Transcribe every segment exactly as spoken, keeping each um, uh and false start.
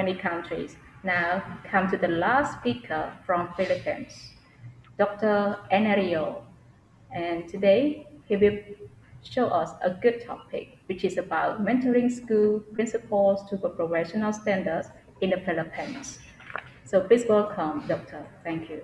many countries. Now come to the last speaker from Philippines, Doctor Enerio. And today he will show us a good topic, which is about mentoring school principals to the professional standards in the Philippines. So please welcome, Doctor. Thank you.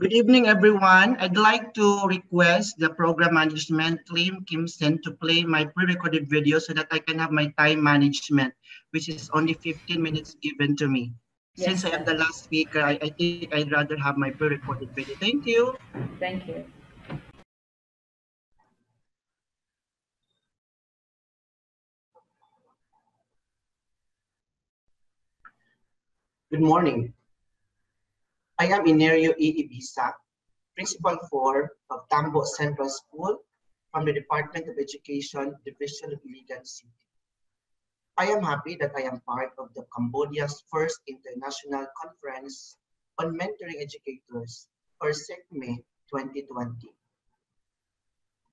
Good evening, everyone. I'd like to request the program management team, Kimsen, to play my pre-recorded video so that I can have my time management, which is only fifteen minutes given to me. Yes, Since I am the last speaker, I, I think I'd rather have my pre-recorded video. Thank you. Thank you. Good morning. I am Enerio E. Ebisa, Principal four of Tambo Central School from the Department of Education, Division of Iligan City. I am happy that I am part of the Cambodia's first International Conference on Mentoring Educators, or C I C M E twenty twenty.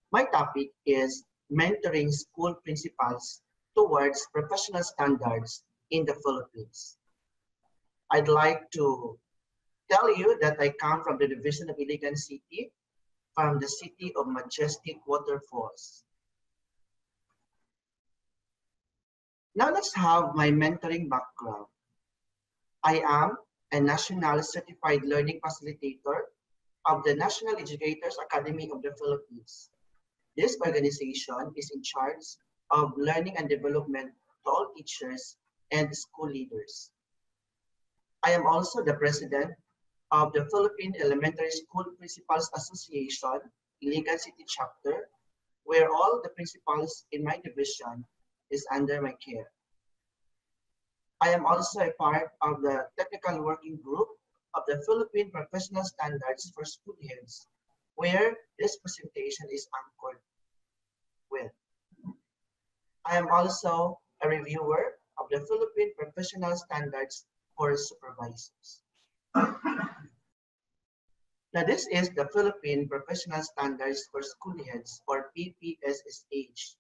My topic is mentoring school principals towards professional standards in the Philippines. I'd like to tell you that I come from the Division of Iligan City, from the City of Majestic Waterfalls. Now let's have my mentoring background. I am a National Certified Learning Facilitator of the National Educators Academy of the Philippines. This organization is in charge of learning and development to all teachers and school leaders. I am also the president of the Philippine Elementary School Principals Association, Iligan City Chapter, where all the principals in my division is under my care. I am also a part of the technical working group of the Philippine Professional Standards for School Heads, where this presentation is anchored with. I am also a reviewer of the Philippine Professional Standards for Supervisors. Now, this is the Philippine Professional Standards for School Heads, or P P S S H.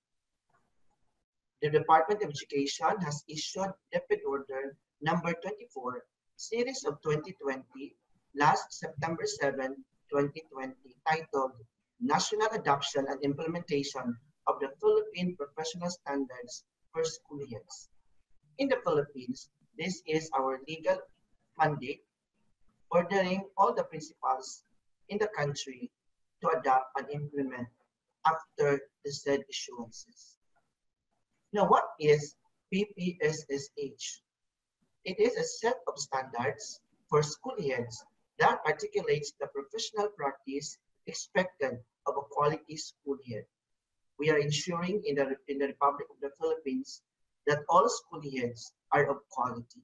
The Department of Education has issued DepEd Order number twenty-four, Series of twenty twenty, last September seventh, twenty twenty, titled National Adoption and Implementation of the Philippine Professional Standards for School Heads. In the Philippines, this is our legal mandate, ordering all the principals in the country to adopt and implement after the said issuances. Now, what is P P S S H? It is a set of standards for school heads that articulates the professional practice expected of a quality school head. We are ensuring in the, in the Republic of the Philippines that all school heads are of quality.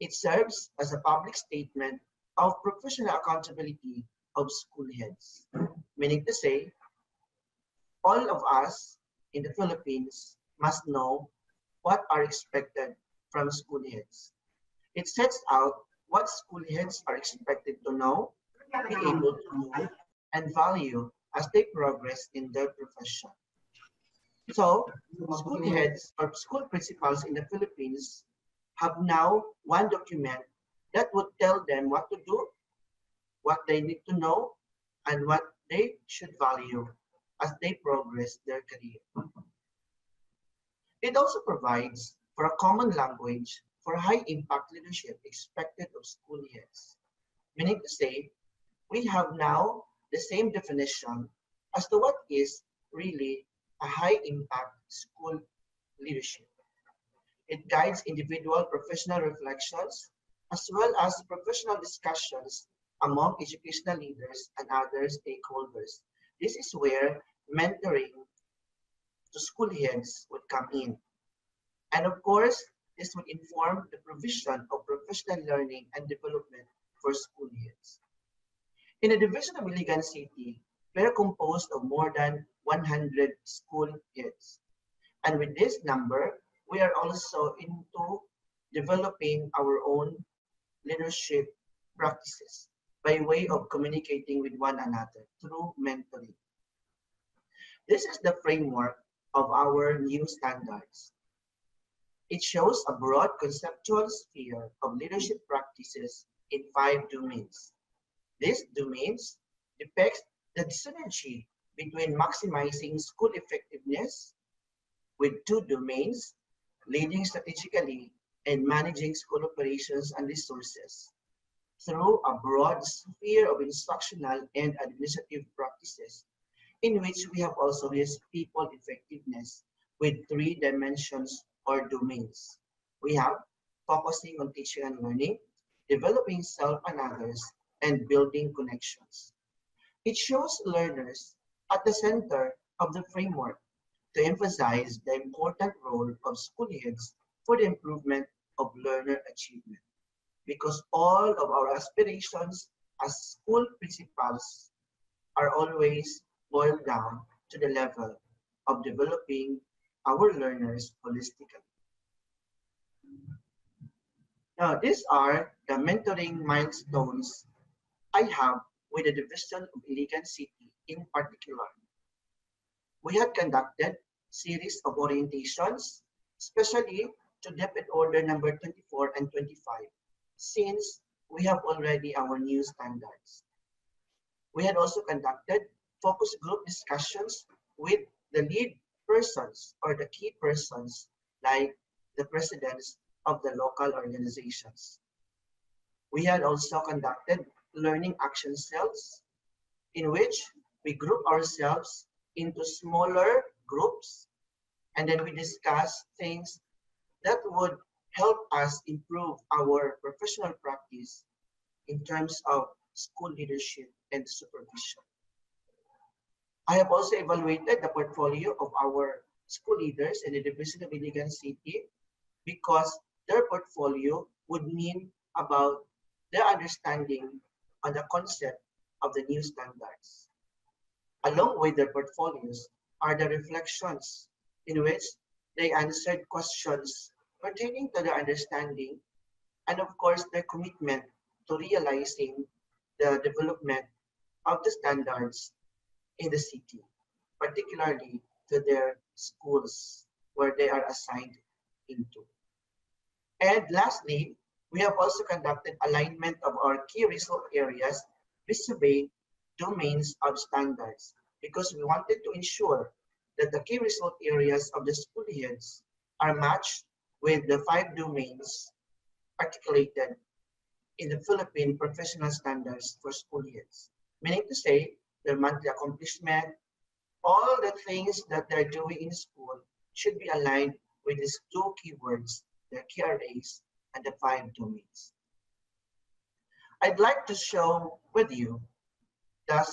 It serves as a public statement of professional accountability of school heads, meaning to say, all of us in the Philippines must know what are expected from school heads. It sets out what school heads are expected to know, be able to know, and value as they progress in their profession. So, school heads or school principals in the Philippines have now one document that would tell them what to do, what they need to know, and what they should value as they progress their career. It also provides for a common language for high-impact leadership expected of school heads. Meaning to say, we have now the same definition as to what is really a high-impact school leadership. It guides individual professional reflections as well as professional discussions among educational leaders and other stakeholders. This is where mentoring to school heads would come in. And of course, this would inform the provision of professional learning and development for school heads. In the Division of Iligan City, we are composed of more than one hundred school heads. And with this number, we are also into developing our own leadership practices by way of communicating with one another through mentoring. This is the framework of our new standards. It shows a broad conceptual sphere of leadership practices in five domains. These domains depict the synergy between maximizing school effectiveness with two domains, leading strategically and managing school operations and resources through a broad sphere of instructional and administrative practices, in which we have also raised people effectiveness with three dimensions or domains. We have focusing on teaching and learning, developing self and others, and building connections. It shows learners at the center of the framework to emphasize the important role of school heads for the improvement of learner achievement. Because all of our aspirations as school principals are always boiled down to the level of developing our learners holistically. Now, these are the mentoring milestones I have with the Division of Iligan City in particular. We had conducted series of orientations, especially to DepEd Order number twenty-four and twenty-five, since we have already our new standards. We had also conducted focus group discussions with the lead persons or the key persons, like the presidents of the local organizations. We had also conducted learning action cells, in which we group ourselves into smaller groups, and then we discuss things that would help us improve our professional practice in terms of school leadership and supervision. I have also evaluated the portfolio of our school leaders in the Division of Iligan City, because their portfolio would mean about their understanding on the concept of the new standards. Along with their portfolios are the reflections in which they answered questions pertaining to their understanding and, of course, their commitment to realizing the development of the standards in the city, particularly to their schools where they are assigned into. And lastly, we have also conducted alignment of our key resource areas vis-a-vis domains of standards, because we wanted to ensure that the key resource areas of the school heads are matched with the five domains articulated in the Philippine professional standards for school heads, meaning to say, their monthly accomplishment, all the things that they're doing in school should be aligned with these two keywords, the K R As and the five domains. I'd like to show with you the,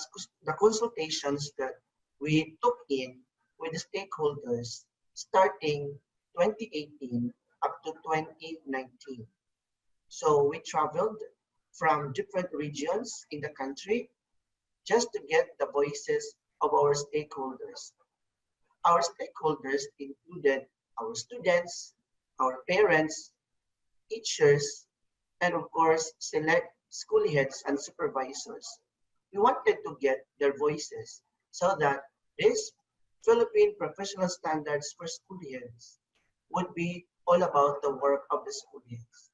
the consultations that we took in with the stakeholders starting twenty eighteen up to twenty nineteen. So we traveled from different regions in the country just to get the voices of our stakeholders. Our stakeholders included our students, our parents, teachers, and of course, select school heads and supervisors. We wanted to get their voices so that this Philippine professional standards for school heads would be all about the work of the school heads.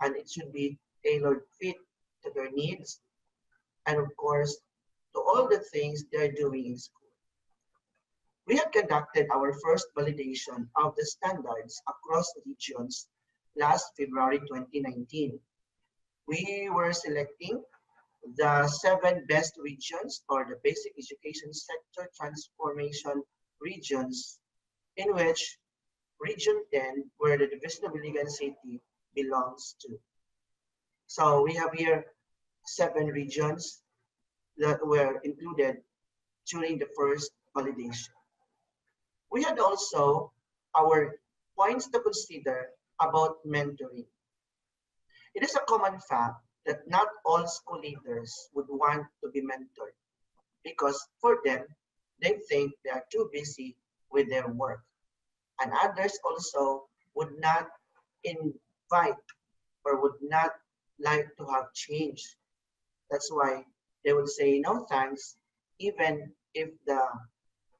And it should be tailored fit to their needs, and of course, to all the things they're doing in school. We have conducted our first validation of the standards across regions last February twenty nineteen. We were selecting the seven best regions or the basic education sector transformation regions, in which Region ten, where the Division of Iligan City belongs to. So we have here seven regions that were included during the first validation. We had also our points to consider about mentoring. It is a common fact that not all school leaders would want to be mentored, because for them, they think they are too busy with their work. And others also would not invite or would not like to have change. That's why they would say no thanks, even if the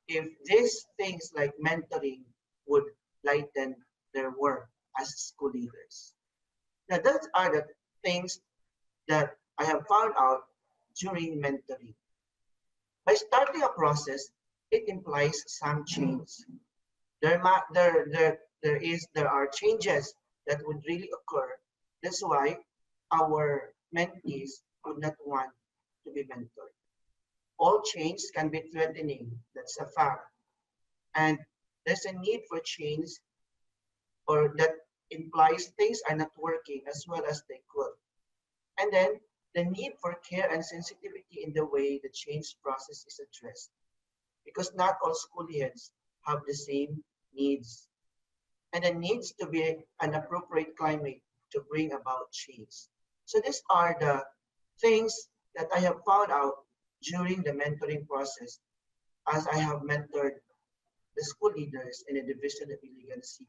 if these things like mentoring would lighten their work as school leaders. Now, those are the things that I have found out during mentoring. By starting a process, it implies some change. There, there, there, there, is, there are changes that would really occur. That's why our mentees would not want to be mentored. All change can be threatening, that's a fact. And there's a need for change, or that implies things are not working as well as they could. And then the need for care and sensitivity in the way the change process is addressed, because not all school heads have the same needs. And there needs to be an appropriate climate to bring about change. So these are the things that I have found out during the mentoring process, as I have mentored the school leaders in the Division of Iligan City.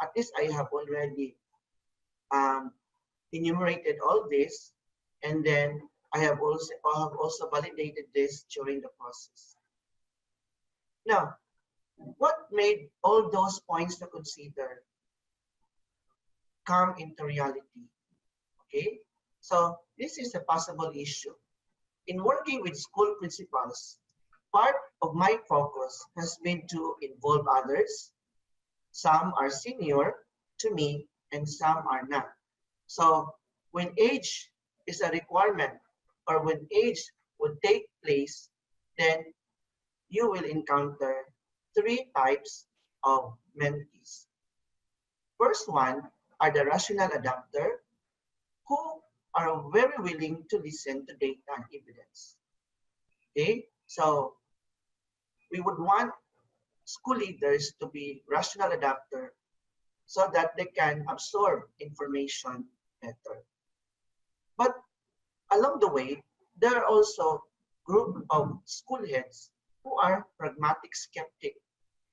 At least I have already um, enumerated all this, and then I have also, I have also validated this during the process. Now, what made all those points to consider come into reality? Okay, so this is a possible issue. In working with school principals, part of my focus has been to involve others. Some are senior to me and some are not. So when age is a requirement, or when age would take place, then you will encounter three types of mentees. First one are the rational adapter, who are very willing to listen to data and evidence. Okay, so we would want school leaders to be rational adapter so that they can absorb information better. But along the way, there are also group of school heads who are pragmatic skeptic.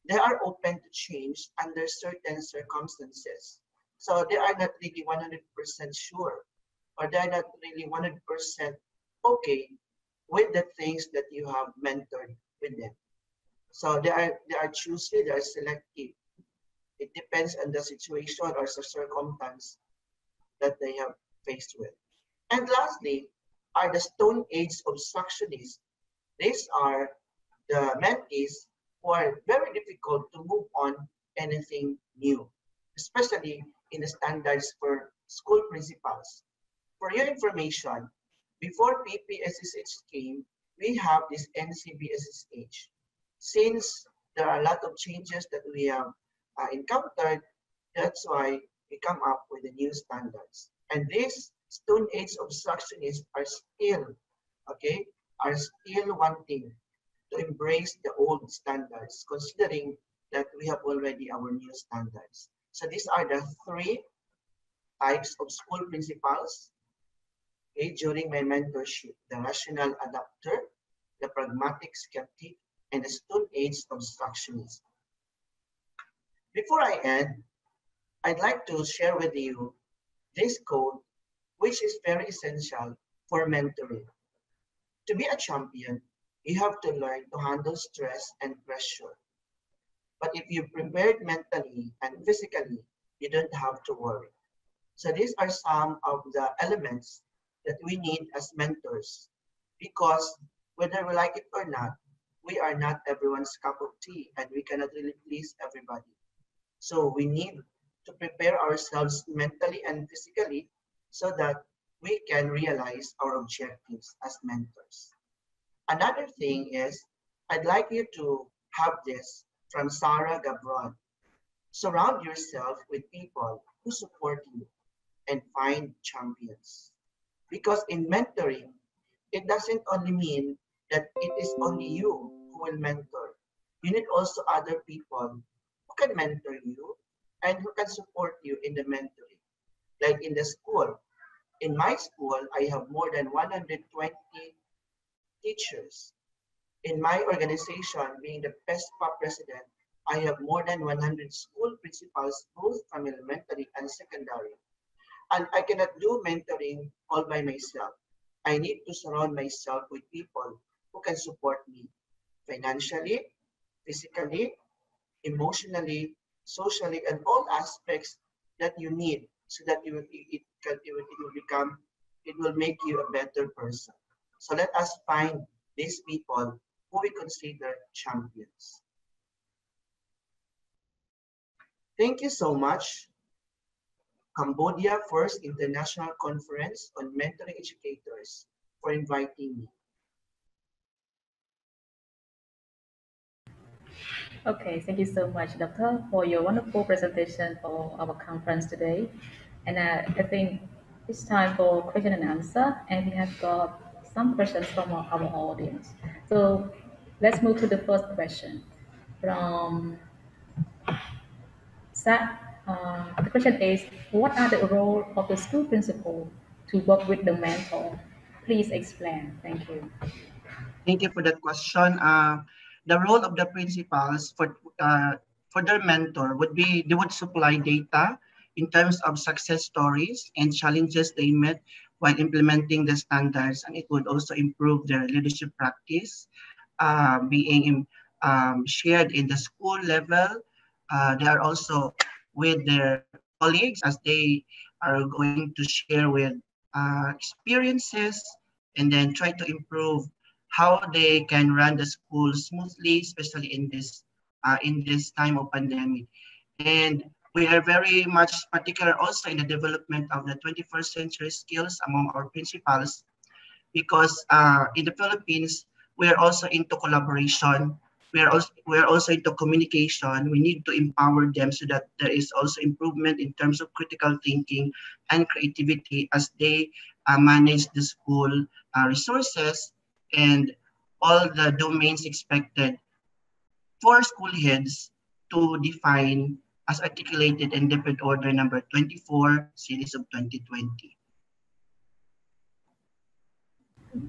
They are open to change under certain circumstances. So they are not really one hundred percent sure, or they're not really one hundred percent okay with the things that you have mentored with them. So they are, they are choosy, they are selective. It depends on the situation or the circumstance that they have faced with. And lastly, are the Stone Age obstructionists. These are the mentees who are very difficult to move on anything new, especially in the standards for school principals. For your information, before P P S S H came, we have this N C B S S H. Since there are a lot of changes that we have uh, encountered, that's why we come up with the new standards. And these Stone Age obstructionists are still, okay, are still wanting to embrace the old standards, considering that we have already our new standards. So these are the three types of school principals, okay, during my mentorship: the rational adapter, the pragmatic skeptic, and the Stone Age obstructionist. Before I end, I'd like to share with you this code, which is very essential for mentoring. To be a champion, you have to learn to handle stress and pressure. But if you're prepared mentally and physically, you don't have to worry. So these are some of the elements that we need as mentors, because whether we like it or not, we are not everyone's cup of tea, and we cannot really please everybody. So we need to prepare ourselves mentally and physically so that we can realize our objectives as mentors. Another thing is, I'd like you to have this from Sarah Gabrod. Surround yourself with people who support you and find champions. Because in mentoring, it doesn't only mean that it is only you who will mentor. You need also other people who can mentor you and who can support you in the mentoring. Like in the school, in my school, I have more than one hundred twenty teachers. In my organization, being the PESPA president, I have more than one hundred school principals, both from elementary and secondary. And I cannot do mentoring all by myself. I need to surround myself with people who can support me financially, physically, emotionally, socially, and all aspects that you need, so that you it can it will, it will become it will make you a better person. So let us find these people who we consider champions. Thank you so much. Cambodia First International Conference on Mentoring Educators, for inviting me. Okay, thank you so much, Doctor, for your wonderful presentation for our conference today. And uh, I think it's time for question and answer, and we have got some questions from our, our audience. So let's move to the first question from Sa. Uh, the question is, what are the role of the school principal to work with the mentor? Please explain. Thank you. Thank you for that question. Uh, the role of the principals for uh, for their mentor would be they would supply data in terms of success stories and challenges they met while implementing the standards, and it would also improve their leadership practice, uh, being um, shared in the school level. Uh, they are also with their colleagues as they are going to share with uh, experiences, and then try to improve how they can run the school smoothly, especially in this uh, in this time of pandemic. And we are very much particular also in the development of the twenty-first century skills among our principals, because uh, in the Philippines, we are also into collaboration. We are also, we are also into communication. We need to empower them so that there is also improvement in terms of critical thinking and creativity as they uh, manage the school uh, resources and all the domains expected for school heads to define as articulated in DepEd Order Number twenty-four, Series of twenty twenty.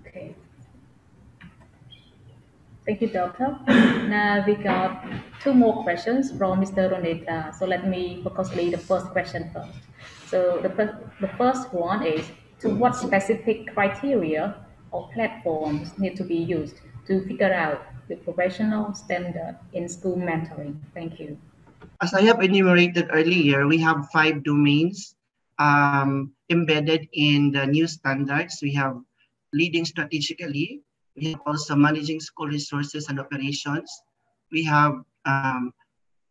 Okay. Thank you, Doctor. Now we got two more questions from Mister Ronetta. So let me focusly the first question first. So the, the first one is, to what specific criteria or platforms need to be used to figure out the professional standard in school mentoring? Thank you. As I have enumerated earlier, we have five domains um, embedded in the new standards. We have leading strategically. We have also managing school resources and operations. We have um,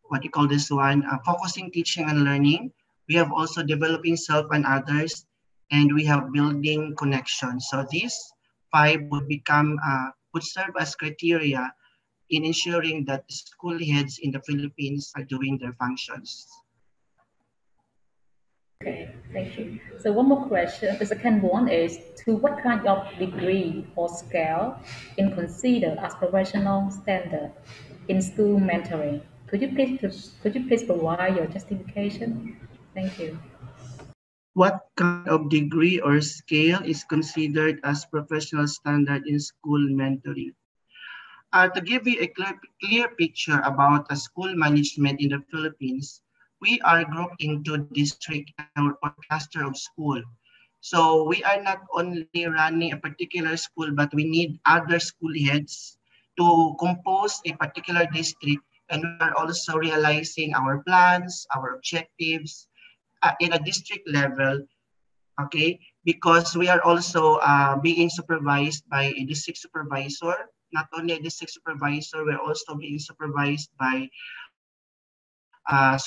what you call this one, uh, focusing teaching and learning. We have also developing self and others, and we have building connections. So these five would become, uh, would serve as criteria in ensuring that school heads in the Philippines are doing their functions. Okay, thank you. So one more question. The second one is, to what kind of degree or scale is considered as professional standard in school mentoring? Could you please could you please provide your justification? Thank you. What kind of degree or scale is considered as professional standard in school mentoring? Uh, to give you a clear, clear picture about a school management in the Philippines, we are grouped into district or cluster of school. So we are not only running a particular school, but we need other school heads to compose a particular district. And we are also realizing our plans, our objectives uh, in a district level, okay? Because we are also uh, being supervised by a district supervisor. Not only a district supervisor, we're also being supervised by uh,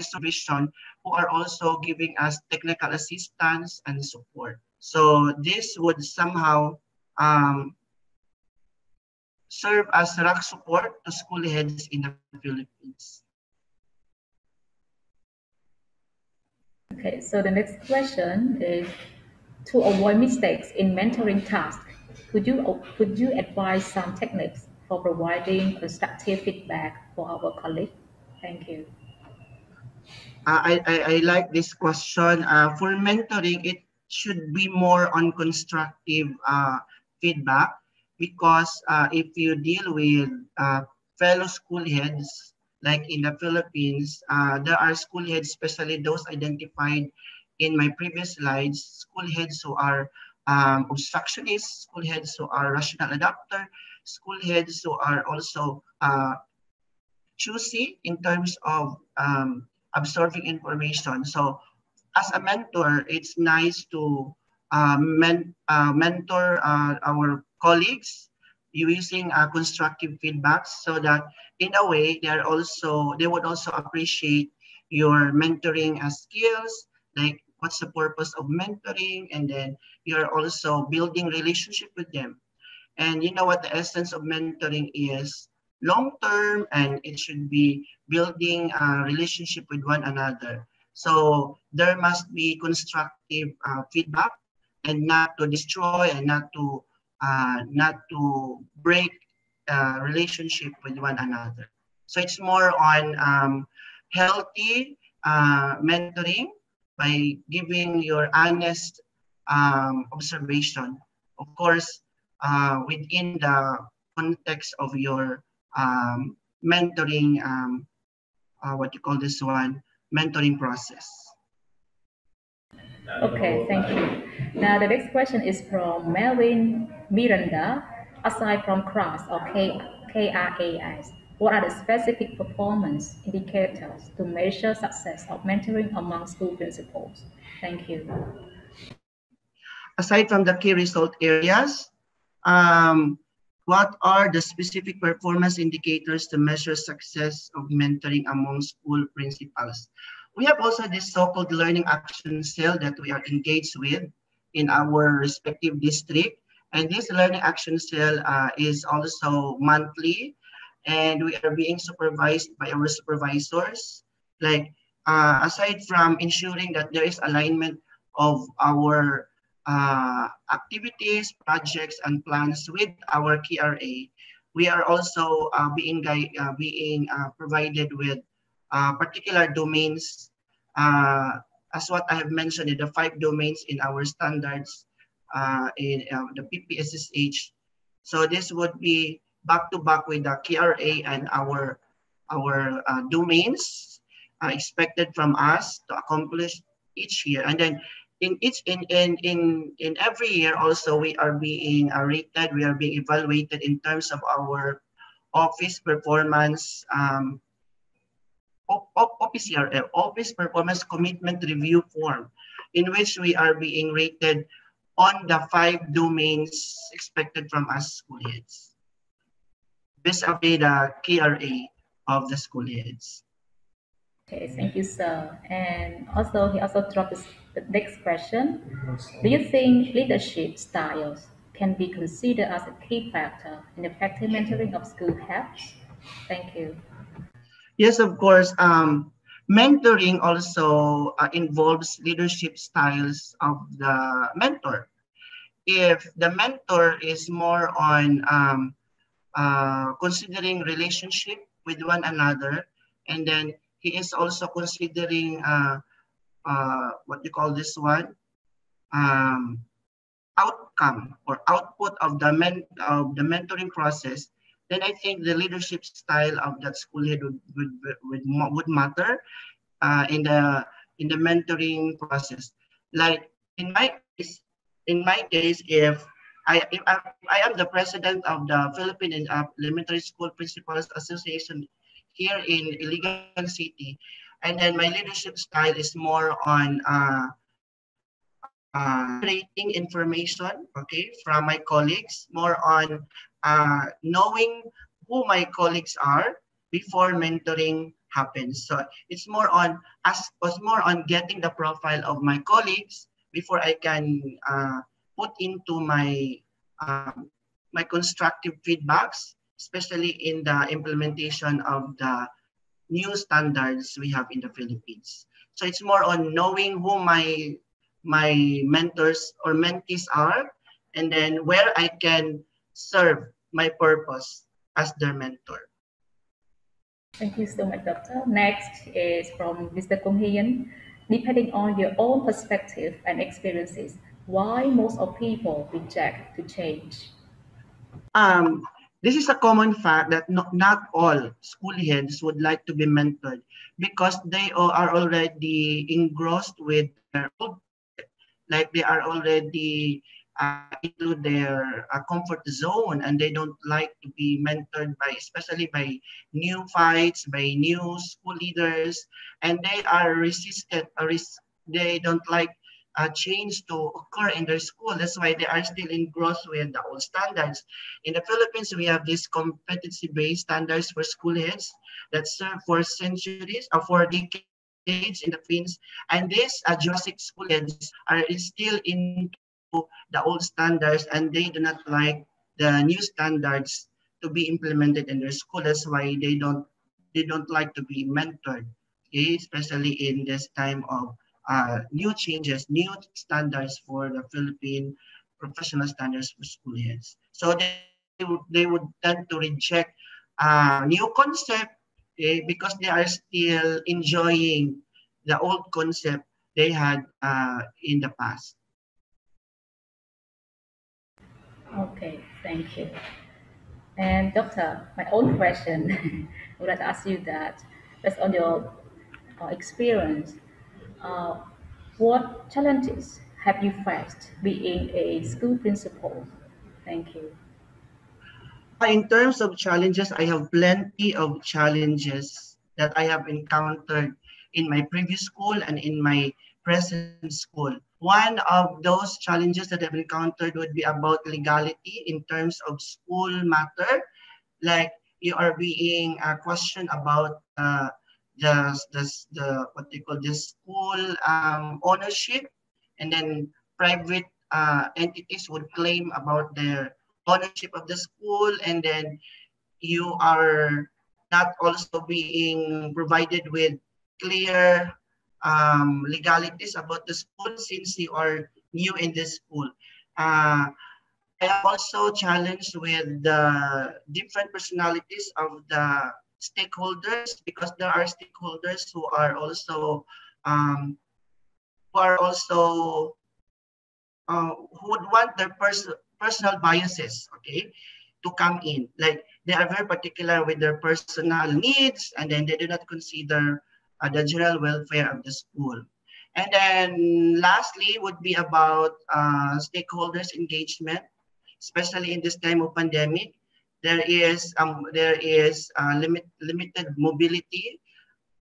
supervision, who are also giving us technical assistance and support. So this would somehow um, serve as rock support to school heads in the Philippines. Okay, so the next question is, to avoid mistakes in mentoring tasks, could you, could you advise some techniques for providing constructive feedback for our colleagues? Thank you. I, I, I like this question. Uh, for mentoring, it should be more on constructive uh, feedback, because uh, if you deal with uh, fellow school heads, like in the Philippines, uh, there are school heads, especially those identified in my previous slides, school heads who are um, obstructionists, school heads who are rational adapter, school heads who are also uh, choosy in terms of um, absorbing information. So as a mentor, it's nice to uh, men, uh, mentor uh, our colleagues using uh, constructive feedbacks, so that in a way they're also, they would also appreciate your mentoring uh, skills, like what's the purpose of mentoring, and then you're also building relationship with them. And you know what the essence of mentoring is long-term, and it should be building a relationship with one another. So there must be constructive uh, feedback, and not to destroy, and not to uh, not to break uh, relationship with one another. So it's more on um, healthy uh, mentoring by giving your honest um, observation. Of course, uh, within the context of your um, mentoring, um, uh, what you call this one, mentoring process. Okay, thank you. Now the next question is from Melvin Miranda. Aside from C R A S or K R A S, what are the specific performance indicators to measure success of mentoring among school principals? Thank you. Aside from the key result areas, um, what are the specific performance indicators to measure success of mentoring among school principals? We have also this so-called learning action cell that we are engaged with in our respective district. And this learning action cell uh, is also monthly, and we are being supervised by our supervisors. Like uh, aside from ensuring that there is alignment of our uh, activities, projects, and plans with our K R A, we are also uh, being, uh, being uh, provided with Uh, particular domains, uh, as what I have mentioned, in the five domains in our standards uh, in uh, the P P S S H. So this would be back to back with the K R A and our our uh, domains uh, expected from us to accomplish each year. And then in each in in in in every year also we are being uh, rated, we are being evaluated in terms of our office performance. Um, O P C R F, Office Performance Commitment Review Form, in which we are being rated on the five domains expected from us school heads, based on the K R A of the school heads. Okay, thank you, sir. And also, he also dropped this, the next question. Do you think leadership styles can be considered as a key factor in effective mentoring of school heads? Thank you. Yes, of course. Um, mentoring also uh, involves leadership styles of the mentor. If the mentor is more on um, uh, considering relationship with one another, and then he is also considering uh, uh, what you call this one, um, outcome or output of the men of the mentoring process, then I think the leadership style of that school head would, would, would, would matter uh, in the in the mentoring process. Like in my case, in my case, if I if I, I am the president of the Philippine Elementary School Principals Association here in Iligan City, and then my leadership style is more on uh, uh, creating information, okay, from my colleagues, more on Uh, knowing who my colleagues are before mentoring happens. So it's more on as was more on getting the profile of my colleagues before I can uh, put into my um, my constructive feedbacks, especially in the implementation of the new standards we have in the Philippines. So it's more on knowing who my my mentors or mentees are, and then where I can serve my purpose as their mentor. Thank you so much, Doctor. Next is from Mister Kung Hien. Depending on your own perspective and experiences, why most of people reject to change? Um, this is a common fact that not, not all school heads would like to be mentored because they are already engrossed with their own, like they are already uh, into their uh, comfort zone, and they don't like to be mentored by, especially by new fights, by new school leaders, and they are resistant, or res they don't like uh, change to occur in their school. That's why they are still in growth with the old standards. In the Philippines, we have these competency-based standards for school heads that serve for centuries, or for decades in the Philippines, and these uh, Jurassic school heads are still into the old standards, and they do not like the new standards to be implemented in their school. That's why they don't they don't like to be mentored, okay? Especially in this time of uh, new changes, new standards for the Philippine professional standards for school heads. So they, they, would, they would tend to reject uh, new concept, okay, because they are still enjoying the old concept they had uh, in the past. Okay, thank you. And Doctor, my own question, I would like to ask you that, based on your uh, experience, uh, what challenges have you faced being a school principal? Thank you. In terms of challenges, I have plenty of challenges that I have encountered in my previous school and in my present school. One of those challenges that I've encountered would be about legality in terms of school matter. Like, you are being uh, questioned about uh, the, the, the, what they call the school um, ownership, and then private uh, entities would claim about their ownership of the school, and then you are not also being provided with clear um, legalities about the school since you are new in this school. Uh, I am also challenged with the different personalities of the stakeholders, because there are stakeholders who are also um, who are also uh, who would want their person. personal biases, okay, to come in. Like, they are very particular with their personal needs, and then they do not consider uh, the general welfare of the school. And then lastly would be about uh, stakeholders' engagement, especially in this time of pandemic. There is, um, there is uh, limit, limited mobility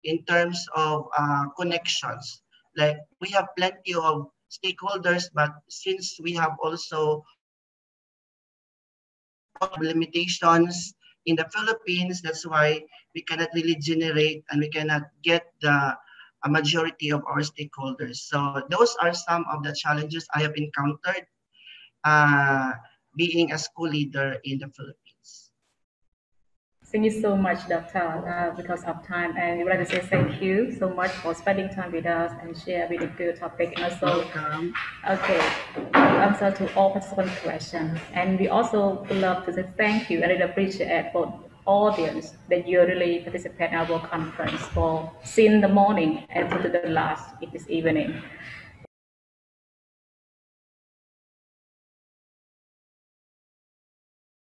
in terms of uh, connections. Like, we have plenty of stakeholders, but since we have also limitations in the Philippines, that's why we cannot really generate and we cannot get the a majority of our stakeholders. So those are some of the challenges I have encountered uh, being a school leader in the Philippines. Thank you so much, Doctor, uh, because of time, and we would like to say thank you so much for spending time with us and share with a good topic. And also, welcome. Okay, answer to all participant questions, and we also would love to say thank you. I really appreciate for audience that you really participate in our conference for since the morning until the last, it is evening.